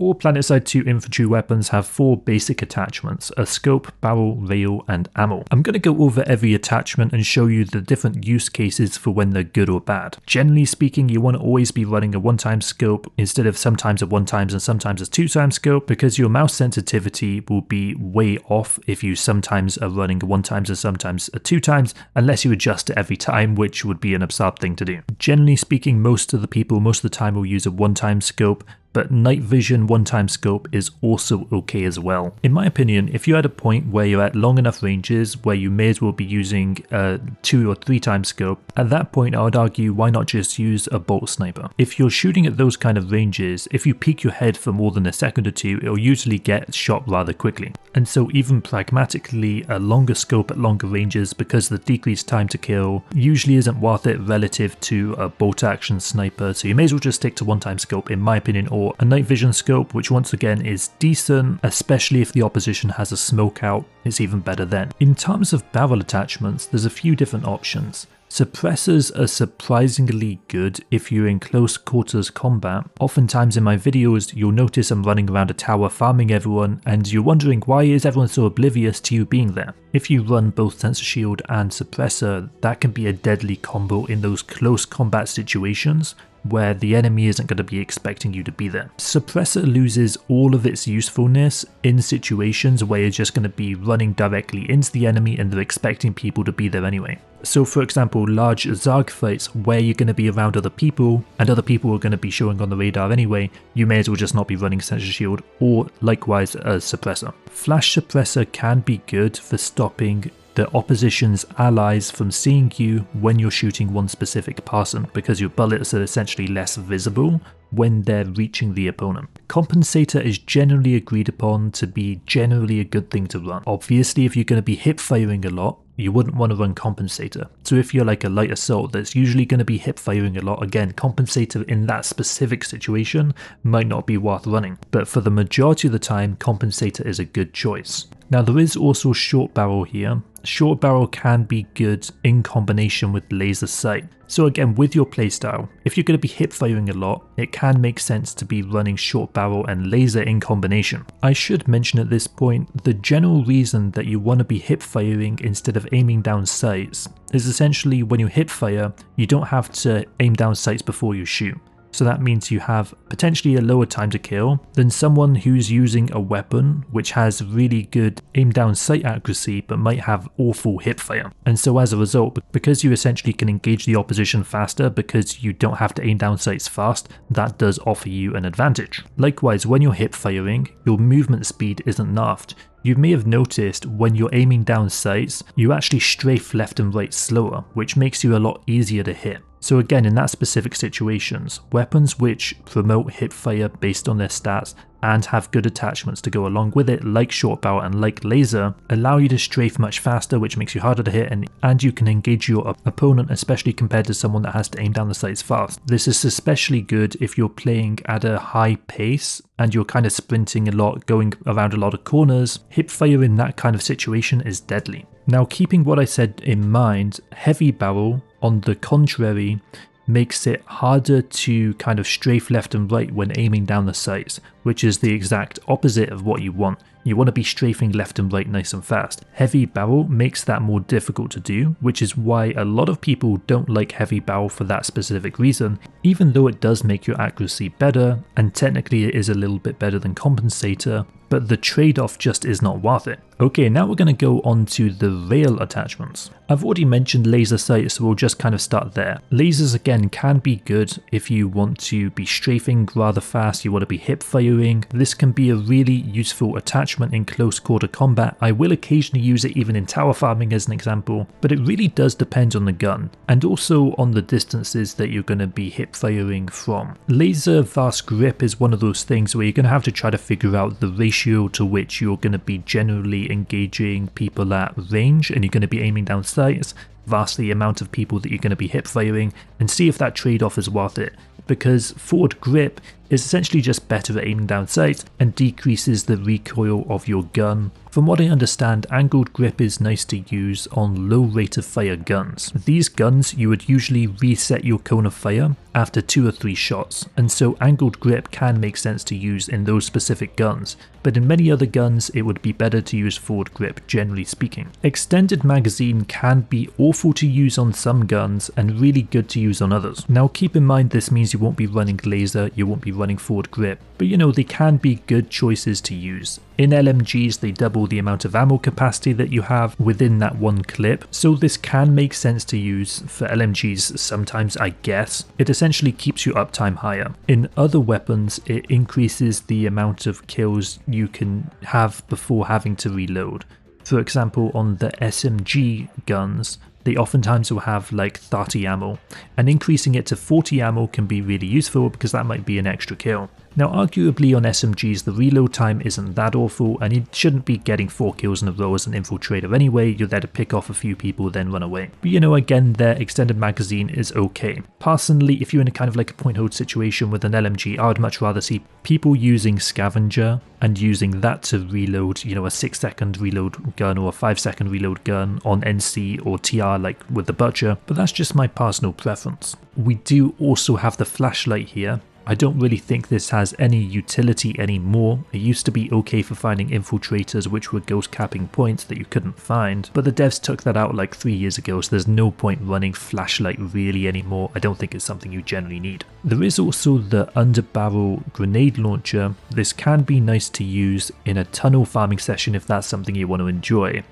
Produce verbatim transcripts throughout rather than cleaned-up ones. All Planetside two infantry weapons have four basic attachments, a scope, barrel, rail and ammo. I'm going to go over every attachment and show you the different use cases for when they're good or bad. Generally speaking, you want to always be running a one-time scope instead of sometimes a one-times and sometimes a two-time scope, because your mouse sensitivity will be way off if you sometimes are running a one-times and sometimes a two-times, unless you adjust it every time, which would be an absurd thing to do. Generally speaking, most of the people most of the time will use a one-time scope, but night vision one-time scope is also okay as well. In my opinion, if you're at a point where you're at long enough ranges where you may as well be using a two or three time scope, at that point I would argue why not just use a bolt sniper. If you're shooting at those kind of ranges, if you peek your head for more than a second or two, it'll usually get shot rather quickly. And so even pragmatically, a longer scope at longer ranges, because the decreased time to kill usually isn't worth it relative to a bolt action sniper, so you may as well just stick to one time scope in my opinion, or a night vision scope, which once again is decent, especially if the opposition has a smoke out, it's even better then. In terms of barrel attachments, there's a few different options. Suppressors are surprisingly good if you're in close quarters combat. Oftentimes in my videos you'll notice I'm running around a tower farming everyone and you're wondering why is everyone so oblivious to you being there. If you run both Sensor Shield and Suppressor, that can be a deadly combo in those close combat situations where the enemy isn't going to be expecting you to be there. Suppressor loses all of its usefulness in situations where you're just going to be running directly into the enemy and they're expecting people to be there anyway. So for example, large Zerg fights where you're going to be around other people and other people are going to be showing on the radar anyway, you may as well just not be running Sensor Shield or likewise a Suppressor. Flash Suppressor can be good for stopping the opposition's allies from seeing you when you're shooting one specific person, because your bullets are essentially less visible when they're reaching the opponent. Compensator is generally agreed upon to be generally a good thing to run. Obviously if you're going to be hip firing a lot, you wouldn't want to run Compensator. So if you're like a light assault that's usually going to be hip firing a lot, again, Compensator in that specific situation might not be worth running. But for the majority of the time, Compensator is a good choice. Now there is also Short Barrel here. Short Barrel can be good in combination with Laser Sight. So again, with your playstyle, if you're going to be hip firing a lot, it can make sense to be running Short Barrel and Laser in combination. I should mention at this point, the general reason that you want to be hip firing instead of aiming down sights is essentially when you hip fire, you don't have to aim down sights before you shoot. So that means you have potentially a lower time to kill than someone who's using a weapon which has really good aim down sight accuracy but might have awful hip fire. And so as a result, because you essentially can engage the opposition faster because you don't have to aim down sights fast, that does offer you an advantage. Likewise, when you're hip firing, your movement speed isn't nerfed. You may have noticed when you're aiming down sights, you actually strafe left and right slower, which makes you a lot easier to hit. So again, in that specific situations, weapons which promote hip fire based on their stats and have good attachments to go along with it, like Short Barrel and like Laser, allow you to strafe much faster, which makes you harder to hit, and, and you can engage your opponent, especially compared to someone that has to aim down the sights fast. This is especially good if you're playing at a high pace and you're kind of sprinting a lot, going around a lot of corners. Hip fire in that kind of situation is deadly. Now, keeping what I said in mind, Heavy Barrel, on the contrary, makes it harder to kind of strafe left and right when aiming down the sights, which is the exact opposite of what you want. You want to be strafing left and right nice and fast. Heavy Barrel makes that more difficult to do, which is why a lot of people don't like Heavy Barrel for that specific reason, even though it does make your accuracy better, and technically it is a little bit better than Compensator, but the trade-off just is not worth it. Okay, now we're going to go on to the rail attachments. I've already mentioned Laser Sight, so we'll just kind of start there. Lasers again can be good if you want to be strafing rather fast, you want to be hip firing. This can be a really useful attachment in close quarter combat. I will occasionally use it even in tower farming as an example, but it really does depend on the gun and also on the distances that you're going to be hip firing from. Laser Vast Grip is one of those things where you're going to have to try to figure out the ratio to which you're going to be generally engaging people at range, and you're going to be aiming down sights, vastly amount of people that you're going to be hip firing, and see if that trade-off is worth it, because forward grip is essentially just better at aiming down sights and decreases the recoil of your gun From what I understand, angled grip is nice to use on low rate of fire guns. These guns you would usually reset your cone of fire after two or three shots, and so angled grip can make sense to use in those specific guns, but in many other guns it would be better to use forward grip generally speaking. Extended magazine can be awful to use on some guns and really good to use on others. Now keep in mind this means you won't be running laser, you won't be running forward grip, but you know they can be good choices to use. In L M Gs they double the amount of ammo capacity that you have within that one clip, so this can make sense to use for L M Gs sometimes I guess. It essentially keeps your uptime higher. In other weapons it increases the amount of kills you can have before having to reload. For example, on the S M G guns, they oftentimes will have like thirty ammo, and increasing it to forty ammo can be really useful because that might be an extra kill. Now arguably on S M Gs the reload time isn't that awful, and you shouldn't be getting four kills in a row as an infiltrator anyway, you're there to pick off a few people then run away. But you know, again their extended magazine is okay. Personally, if you're in a kind of like a point hold situation with an L M G, I would much rather see people using scavenger and using that to reload, you know, a six second reload gun or a five second reload gun on N C or T R like with the Butcher, but that's just my personal preference. We do also have the flashlight here. I don't really think this has any utility anymore. It used to be okay for finding infiltrators which were ghost capping points that you couldn't find, but the devs took that out like three years ago, so there's no point running flashlight really anymore. I don't think it's something you generally need. There is also the underbarrel grenade launcher. This can be nice to use in a tunnel farming session if that's something you want to enjoy.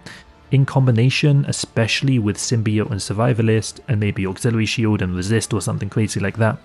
In combination, especially with Symbiote and Survivalist, and maybe Auxiliary Shield and Resist or something crazy like that,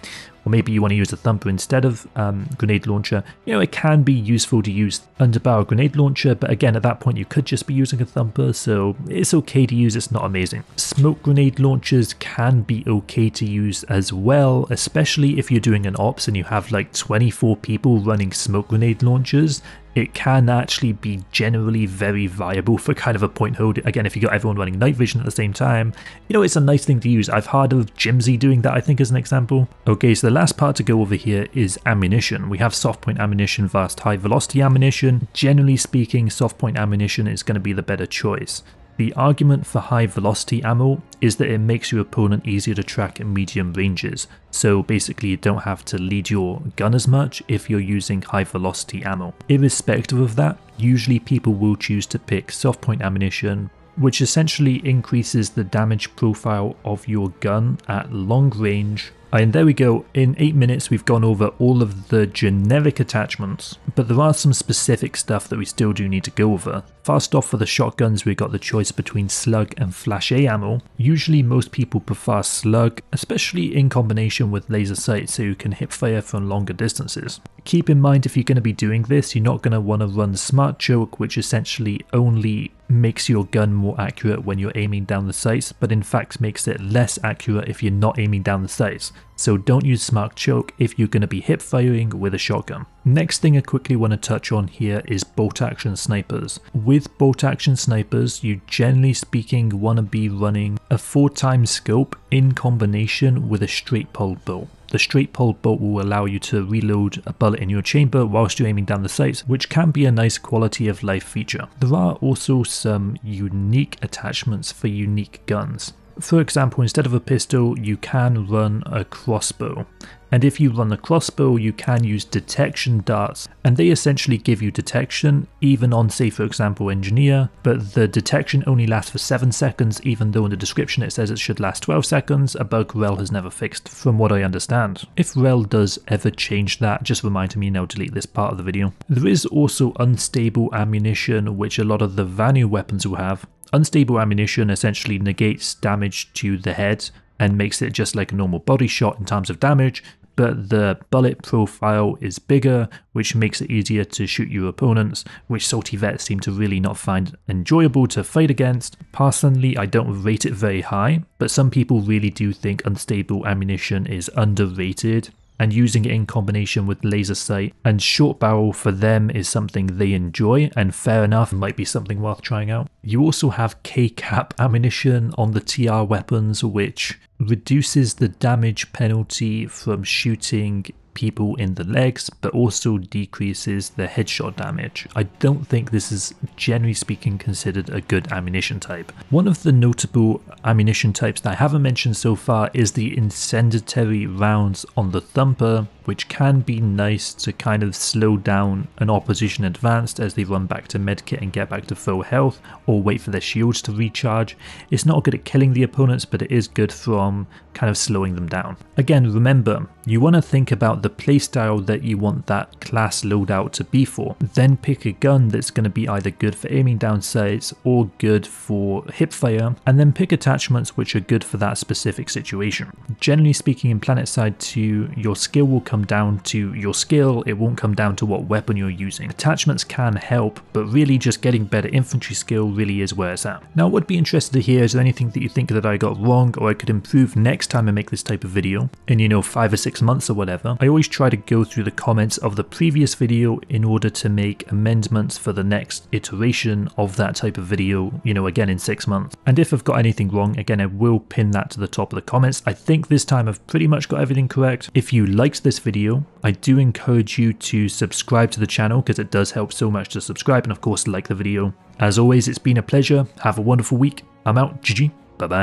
or maybe you want to use a Thumper instead of um, Grenade Launcher, you know, it can be useful to use Underbarrel Grenade Launcher, but again, at that point you could just be using a Thumper, so it's okay to use, it's not amazing. Smoke Grenade Launchers can be okay to use as well, especially if you're doing an Ops and you have like twenty-four people running Smoke Grenade Launchers. It can actually be generally very viable for kind of a point hold. Again, if you got everyone running night vision at the same time, you know, it's a nice thing to use. I've heard of Jimsy doing that, I think, as an example. Okay, so the last part to go over here is ammunition. We have soft point ammunition versus high velocity ammunition. Generally speaking, soft point ammunition is going to be the better choice. The argument for high velocity ammo is that it makes your opponent easier to track at medium ranges, so basically you don't have to lead your gun as much if you're using high velocity ammo. Irrespective of that, usually people will choose to pick soft point ammunition, which essentially increases the damage profile of your gun at long range. And there we go, in eight minutes we've gone over all of the generic attachments, but there are some specific stuff that we still do need to go over. First off, for the shotguns we got the choice between slug and flash A ammo. Usually most people prefer slug, especially in combination with laser sight so you can hip fire from longer distances. Keep in mind if you're going to be doing this, you're not going to want to run smart choke, which essentially only makes your gun more accurate when you're aiming down the sights, but in fact makes it less accurate if you're not aiming down the sights. So don't use smart choke if you're going to be hip firing with a shotgun. Next thing I quickly want to touch on here is bolt action snipers. With bolt action snipers, you generally speaking want to be running a four times scope in combination with a straight pull bolt. The straight pull bolt will allow you to reload a bullet in your chamber whilst you're aiming down the sights, which can be a nice quality of life feature. There are also some unique attachments for unique guns. For example, instead of a pistol, you can run a crossbow. And if you run the crossbow, you can use detection darts, and they essentially give you detection even on, say, for example, engineer, but the detection only lasts for seven seconds, even though in the description it says it should last twelve seconds, a bug Wrel has never fixed, from what I understand. If Wrel does ever change that, just remind me and I'll delete this part of the video. There is also unstable ammunition, which a lot of the VANU weapons will have. Unstable ammunition essentially negates damage to the head and makes it just like a normal body shot in terms of damage, but the bullet profile is bigger, which makes it easier to shoot your opponents, which salty vets seem to really not find enjoyable to fight against. Personally, I don't rate it very high, but some people really do think unstable ammunition is underrated, and using it in combination with laser sight and short barrel for them is something they enjoy, and fair enough, might be something worth trying out. You also have K cap ammunition on the T R weapons, which reduces the damage penalty from shooting people in the legs, but also decreases the headshot damage. I don't think this is generally speaking considered a good ammunition type. One of the notable ammunition types that I haven't mentioned so far is the incendiary rounds on the Thumper, which can be nice to kind of slow down an opposition advanced as they run back to medkit and get back to full health, or wait for their shields to recharge. It's not good at killing the opponents, but it is good from kind of slowing them down. Again, remember, you want to think about the playstyle that you want that class loadout to be for. Then pick a gun that's going to be either good for aiming down sights or good for hip fire, and then pick attachments which are good for that specific situation. Generally speaking, in Planetside two, your skill will come come down to your skill, it won't come down to what weapon you're using. Attachments can help, but really just getting better infantry skill really is where it's at. Now I would be interested to hear, is there anything that you think that I got wrong or I could improve next time I make this type of video, in, you know, five or six months or whatever. I always try to go through the comments of the previous video in order to make amendments for the next iteration of that type of video, you know, again in six months. And if I've got anything wrong, again I will pin that to the top of the comments. I think this time I've pretty much got everything correct. If you liked this video, I do encourage you to subscribe to the channel because it does help so much to subscribe, and of course like the video. As always, it's been a pleasure. Have a wonderful week. I'm out. G G. Bye bye.